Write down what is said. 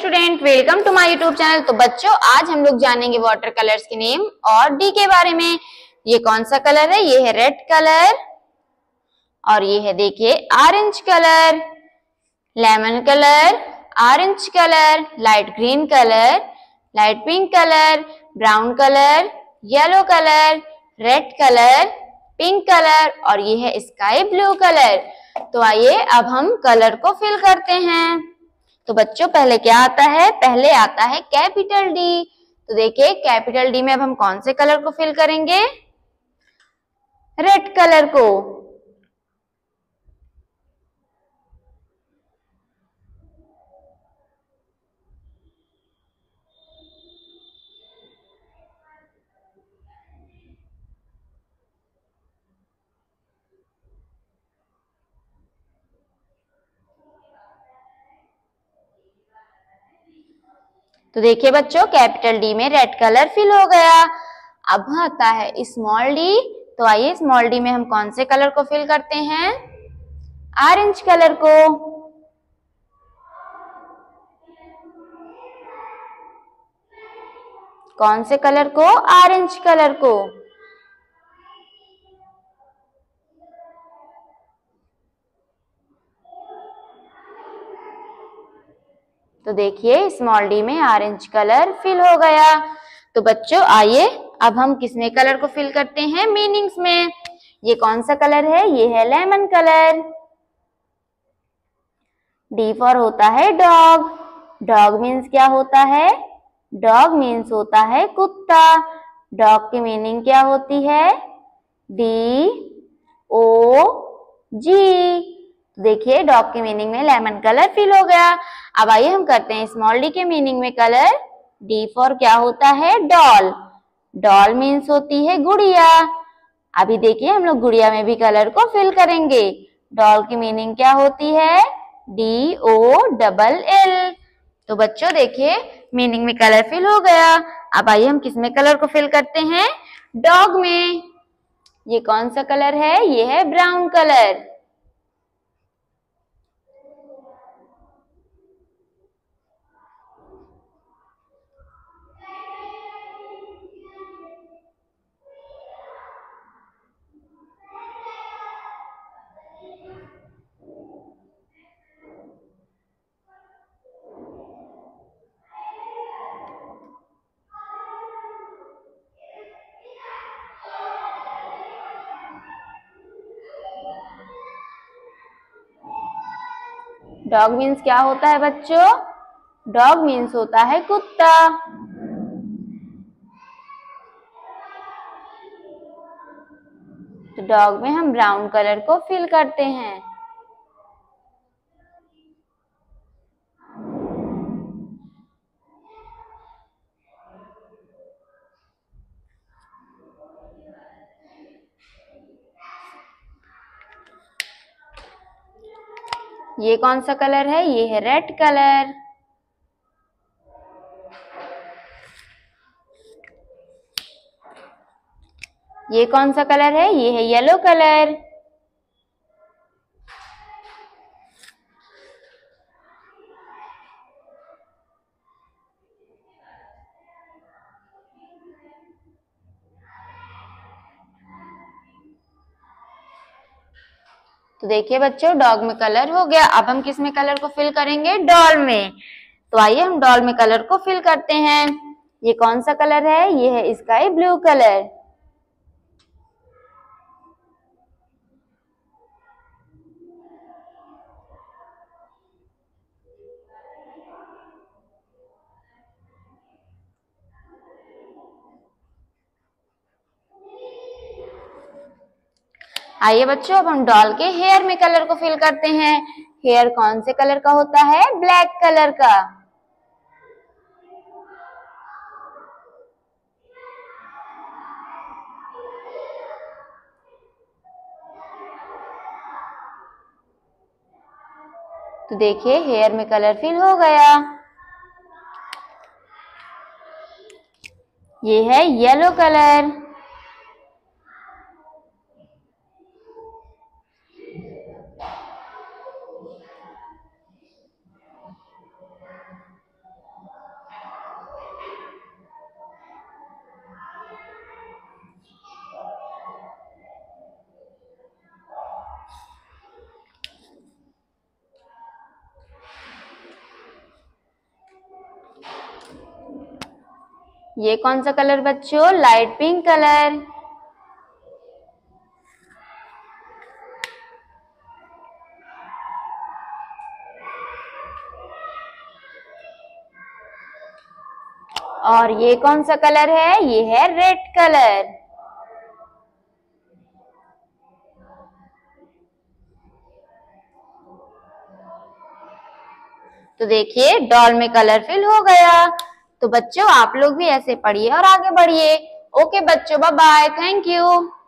Student welcome to my YouTube channel. तो बच्चों आज हम लोग जानेंगे वाटर कलर्स के नेम और डी के बारे में। ये कौन सा कलर है? ये है रेड कलर और ये है देखिए orange colour, lemon colour, orange colour, light green colour, light pink colour, brown colour, yellow colour, red colour, pink colour और ये है स्काई ब्लू कलर। तो आइए अब हम कलर को फिल करते हैं। तो बच्चों पहले क्या आता है? पहले आता है कैपिटल डी। तो देखिए कैपिटल डी में अब हम कौन से कलर को फिल करेंगे? रेड कलर को। तो देखिए बच्चों कैपिटल डी में रेड कलर फिल हो गया। अब आता है स्मॉल डी। तो आइए स्मॉल डी में हम कौन से कलर को फिल करते हैं? ऑरेंज कलर को। कौन से कलर को? ऑरेंज कलर को। तो देखिए स्मॉल डी में ऑरेंज कलर फिल हो गया। तो बच्चों आइए अब हम किसमें कलर को फिल करते हैं? मीनिंग्स में। ये कौन सा कलर है? ये है लेमन कलर। डी फॉर होता है डॉग। डॉग मीन्स क्या होता है? डॉग मीन्स होता है कुत्ता। डॉग की मीनिंग क्या होती है? D O G. देखिए डॉग के मीनिंग में लेमन कलर फिल हो गया। अब आइए हम करते हैं स्मॉल डी के मीनिंग में कलर। डी फॉर क्या होता है? डॉल। डॉल मीन्स होती है गुड़िया। अभी देखिए हम लोग गुड़िया में भी कलर को फिल करेंगे। डॉल की मीनिंग क्या होती है? D O double L. तो बच्चों देखिए मीनिंग में कलर फिल हो गया। अब आइए हम किसमें कलर को फिल करते हैं? डॉग में। ये कौन सा कलर है? ये है ब्राउन कलर। डॉग मीन्स क्या होता है बच्चों? डॉग मीन्स होता है कुत्ता। तो डॉग में हम ब्राउन कलर को फिल करते हैं। ये कौन सा कलर है? ये है रेड कलर। ये कौन सा कलर है? ये है येलो कलर। तो देखिए बच्चों डॉग में कलर हो गया। अब हम किस में कलर को फिल करेंगे? डॉल में। तो आइए हम डॉल में कलर को फिल करते हैं। ये कौन सा कलर है? ये है स्काई ब्लू कलर। आइए बच्चों अब हम डॉल के हेयर में कलर को फिल करते हैं। हेयर कौन से कलर का होता है? ब्लैक कलर का। तो देखिए हेयर में कलर फिल हो गया। ये है येलो कलर। ये कौन सा कलर बच्चों? Light pink colour. और ये कौन सा कलर है? ये है रेड कलर। तो देखिए डॉल में कलर फिल हो गया। तो बच्चों आप लोग भी ऐसे पढ़िए और आगे बढ़िए। ओके बच्चों, बाय बाय, थैंक यू।